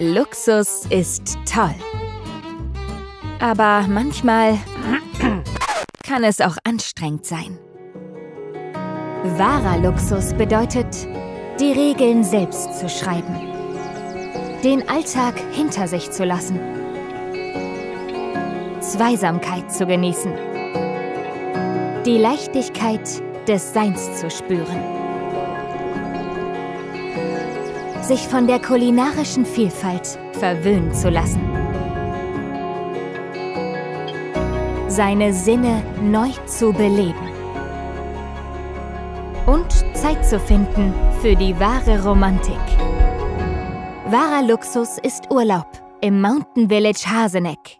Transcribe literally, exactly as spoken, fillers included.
Luxus ist toll. Aber manchmal kann es auch anstrengend sein. Wahrer Luxus bedeutet, die Regeln selbst zu schreiben. Den Alltag hinter sich zu lassen. Zweisamkeit zu genießen. Die Leichtigkeit des Seins zu spüren. Sich von der kulinarischen Vielfalt verwöhnen zu lassen. Seine Sinne neu zu beleben. Und Zeit zu finden für die wahre Romantik. Wahrer Luxus ist Urlaub im Mountain Village Hasenegg.